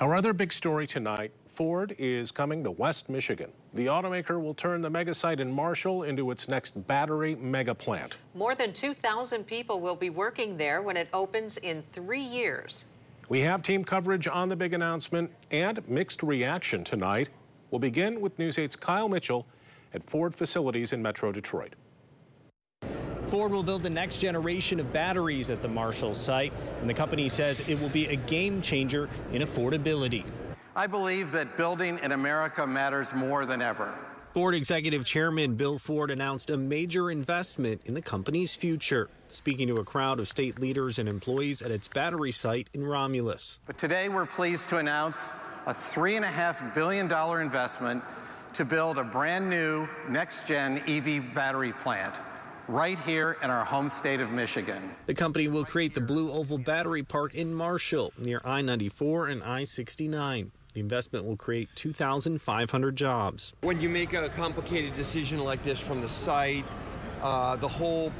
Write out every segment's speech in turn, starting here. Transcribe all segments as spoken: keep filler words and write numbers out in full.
Our other big story tonight, Ford is coming to West Michigan. The automaker will turn the mega site in Marshall into its next battery mega plant. More than two thousand people will be working there when it opens in three years. We have team coverage on the big announcement and mixed reaction tonight. We'll begin with News eight's Kyle Mitchell at Ford facilities in Metro Detroit. Ford will build the next generation of batteries at the Marshall site, and the company says it will be a game changer in affordability. I believe that building in America matters more than ever. Ford Executive Chairman Bill Ford announced a major investment in the company's future, speaking to a crowd of state leaders and employees at its battery site in Romulus. But today we're pleased to announce a three point five billion dollars investment to build a brand new next-gen E V battery plant right here in our home state of Michigan. The company will create the Blue Oval Battery Park in Marshall near I ninety-four and I sixty-nine. The investment will create two thousand five hundred jobs. When you make a complicated decision like this from the site, uh, the whole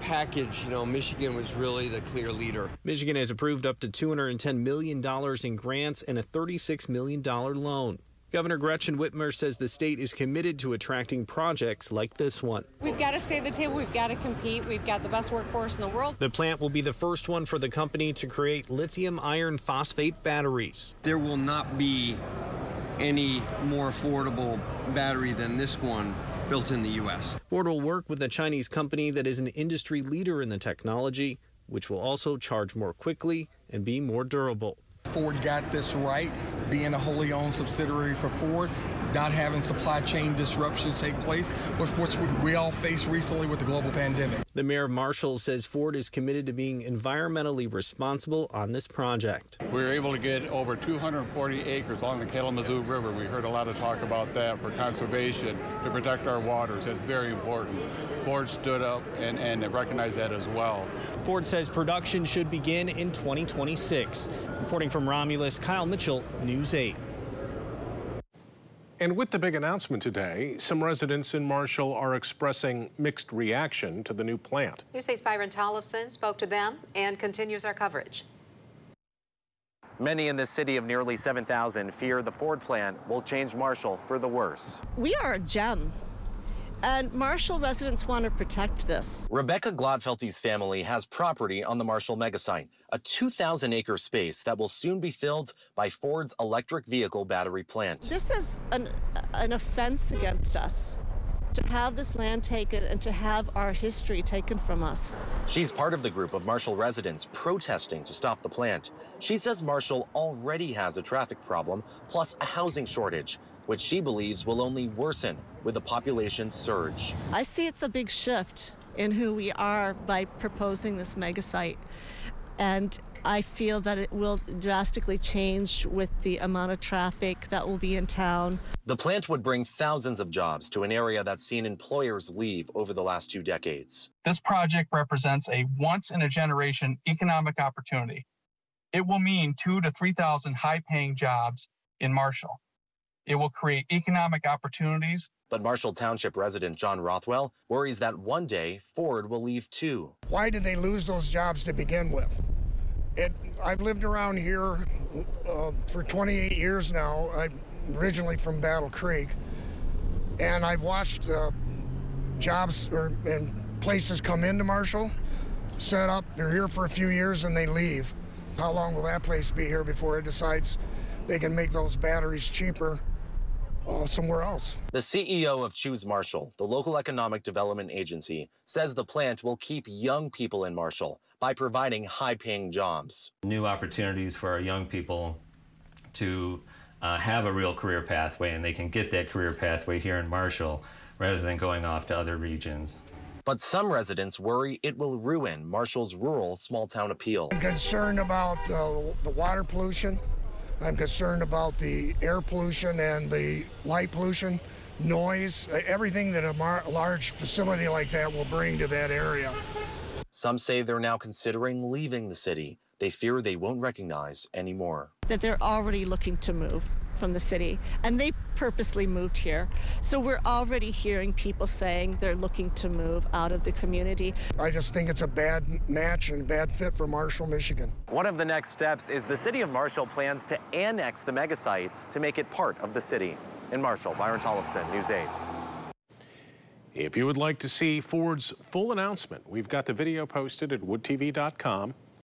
package, you know, Michigan was really the clear leader. Michigan has approved up to two hundred ten million dollars in grants and a thirty-six million dollars loan. Governor Gretchen Whitmer says the state is committed to attracting projects like this one. We've got to stay at the table. We've got to compete. We've got the best workforce in the world. The plant will be the first one for the company to create lithium iron phosphate batteries. There will not be any more affordable battery than this one built in the U S Ford will work with a Chinese company that is an industry leader in the technology, which will also charge more quickly and be more durable. Ford got this right, being a wholly owned subsidiary for Ford, not having supply chain disruptions take place, which we all faced recently with the global pandemic. The mayor of Marshall says Ford is committed to being environmentally responsible on this project. We were able to get over two hundred forty acres along the Kalamazoo River. We heard a lot of talk about that for conservation, to protect our waters. That's very important. Ford stood up and, and recognized that as well. Ford says production should begin in twenty twenty-six. Reporting from Romulus, Kyle Mitchell, News eight. And with the big announcement today, some residents in Marshall are expressing mixed reaction to the new plant. News eight's Byron Tollison spoke to them and continues our coverage. Many in the city of nearly seven thousand fear the Ford plant will change Marshall for the worse. We are a gem, and Marshall residents want to protect this. Rebecca Glodfelte's family has property on the Marshall megasite, a two thousand acre space that will soon be filled by Ford's electric vehicle battery plant. This is an, an offense against us, to have this land taken and to have our history taken from us. She's part of the group of Marshall residents protesting to stop the plant. She says Marshall already has a traffic problem, plus a housing shortage, which she believes will only worsen with the population surge. I see it's a big shift in who we are by proposing this megasite, and I feel that it will drastically change with the amount of traffic that will be in town. The plant would bring thousands of jobs to an area that's seen employers leave over the last two decades. This project represents a once-in-a-generation economic opportunity. It will mean two thousand to three thousand high-paying jobs in Marshall. It will create economic opportunities. But Marshall Township resident John Rothwell worries that one day Ford will leave too. Why did they lose those jobs to begin with? It, I've lived around here uh, for twenty-eight years now. I'm originally from Battle Creek, and I've watched uh, jobs or, and places come into Marshall, set up, they're here for a few years and they leave. How long will that place be here before it decides they can make those batteries cheaper Uh, somewhere else? The C E O of Choose Marshall, the local economic development agency, says the plant will keep young people in Marshall by providing high-paying jobs. New opportunities for our young people to uh, have a real career pathway, and they can get that career pathway here in Marshall rather than going off to other regions. But some residents worry it will ruin Marshall's rural small-town appeal. I'm concerned about uh, the water pollution. I'm concerned about the air pollution and the light pollution, noise, everything that a large facility like that will bring to that area. Some say they're now considering leaving the city. They fear they won't recognize anymore. That they're already looking to move. from the city, and they purposely moved here. So we're already hearing people saying they're looking to move out of the community. I just think it's a bad match and bad fit for Marshall, Michigan. One of the next steps is the city of Marshall plans to annex the megasite to make it part of the city. In Marshall, Byron Tollison, News eight. If you would like to see Ford's full announcement, we've got the video posted at wood T V dot com.